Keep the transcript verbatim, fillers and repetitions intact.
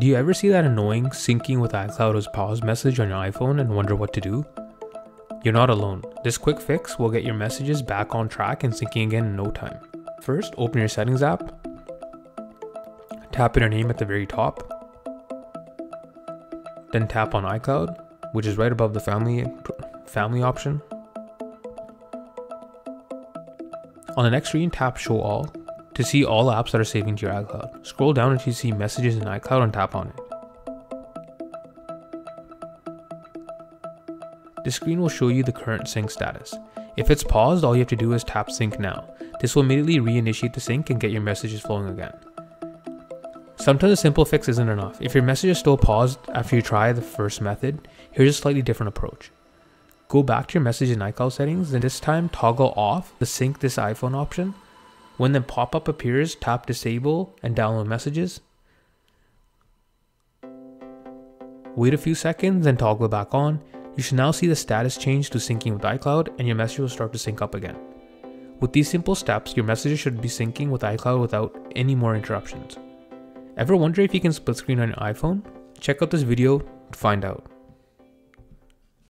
Do you ever see that annoying syncing with iCloud as paused message on your iPhone and wonder what to do? You're not alone. This quick fix will get your messages back on track and syncing again in no time. First, open your Settings app. Tap in your name at the very top. Then tap on iCloud, which is right above the family, family option. On the next screen, tap Show All to see all apps that are saving to your iCloud. Scroll down until you see Messages in iCloud and tap on it. The screen will show you the current sync status. If it's paused, all you have to do is tap Sync Now. This will immediately reinitiate the sync and get your messages flowing again. Sometimes a simple fix isn't enough. If your message is still paused after you try the first method, here's a slightly different approach. Go back to your Message in iCloud settings and this time toggle off the Sync This iPhone option. When the pop-up appears, tap Disable and download messages. Wait a few seconds and toggle back on. You should now see the status change to syncing with iCloud and your message will start to sync up again. With these simple steps, your messages should be syncing with iCloud without any more interruptions. Ever wonder if you can split screen on your iPhone? Check out this video to find out.